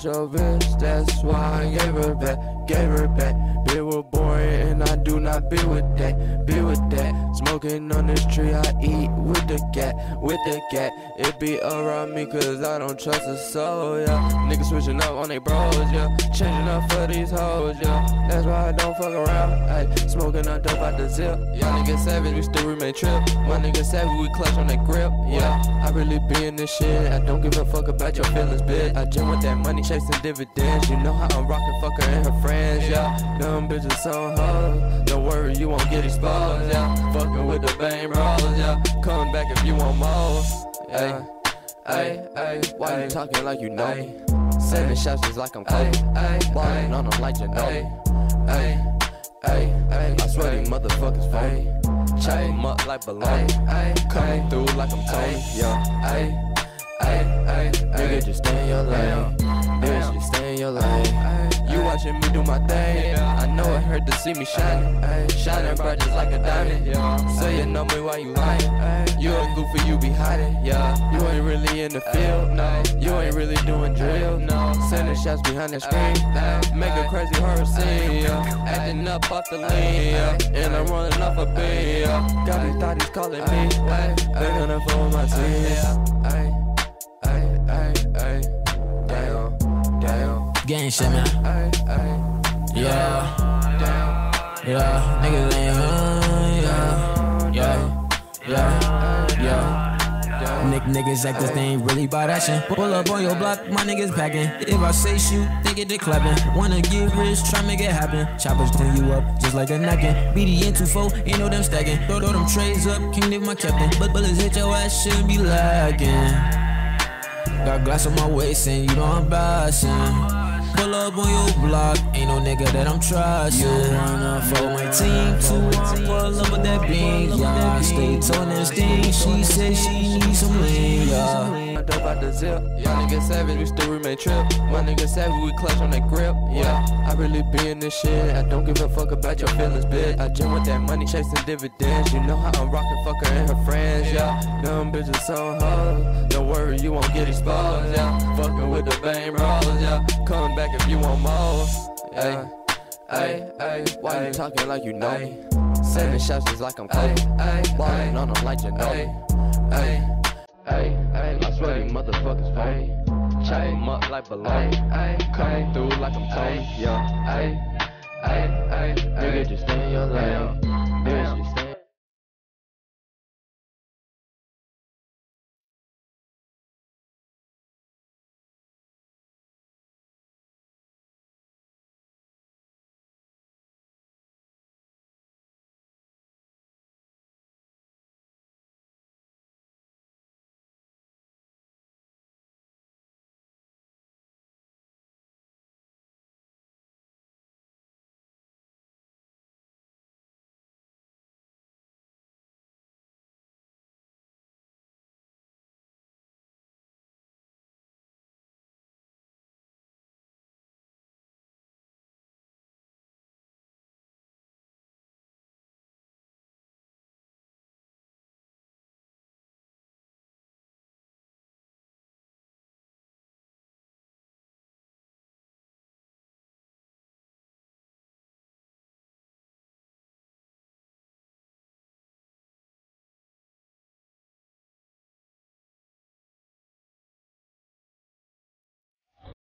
such a bitch, that's why I gave her back, Bitch was boring and I do not be with that, Smoking on this tree, I eat with the cat, It be around me cause I don't trust a soul, yeah. Niggas switching up on they bros, yeah. Changing up for these hoes, yeah. That's why I don't fuck around, ayy. Smoking on dope out the zip, yeah. Nigga savage, we still remain trip. My nigga savage, we clutch on that grip, yeah. I really be in this shit, I don't give a fuck about your feelings, bitch. I just want that money, chasing dividends. You know how I'm rockin' fucker and her friends, yeah. Dumb bitches so hard, don't worry, you won't get exposed, yeah. Fuckin' with the bang rolls, yeah. Come back if you want more, yeah. Ayy, why you talking like you know me? Sending shots just like I'm cold, ballin' on them like you know me. I swear these motherfuckers phony. Chop them up like baloney, coming through like I'm Tony, yeah. Nigga, just stay in your lane. Bitch, just stay in your lane. You watching me do my thing. I know it hurt to see me shining. Shining bright just like a diamond. So you know me while you lying. You a goofy, you be hiding. You ain't really in the field, no. You ain't really doing drill, no. Sending shots behind the screen. Make a crazy horror scene. Acting up off the lane. And I'm running off a beat. Got these thotties calling me. They're gonna follow my team. Gang shit, man. Yeah. Niggas ain't hood, yeah. Niggas act this, they ain't really bout that shit. Pull up on your block, my niggas packing. If I say shoot, they get to clapping. Wanna get rich, try make it happen. Choppers clean you up, just like a knockin'. BDN 2-4, ain't no them stacking. Throw them trays up, kingdom my captain. But bullets hit your ass, shouldn't be lacking. Got glass on my waist and you know I'm bassin'. Pull up on your block, ain't no nigga that I'm trusting. You wanna fuck my team, too, pull up with that beam, yeah. I stay torn and sting, she said she needs some lean, yeah. I dope out the zip, yeah. Nigga savage, we still remain trip. My nigga savage, we clutch on that grip, yeah. I really be in this shit, I don't give a fuck about your feelings, bitch. I just want that money, chasing dividends. You know how I'm rockin' fucker and her friends, yeah. Dumb bitches so hard, don't worry, you won't get exposed, yeah. Fuckin' with the bang rollers, yeah. Come back if you want more, yeah. Why you talking like you know me? Sending shots just like I'm cold, ballin' on them like you know me. I swear these motherfuckers phony. Chop them up like baloney, coming through like I'm Tony, yeah. Nigga, just stay in your lane. Bitch, just stay in your lane.